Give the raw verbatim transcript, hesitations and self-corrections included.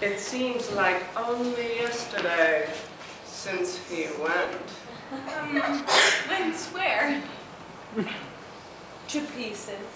It seems like only yesterday since he went. Um, went where? To pieces.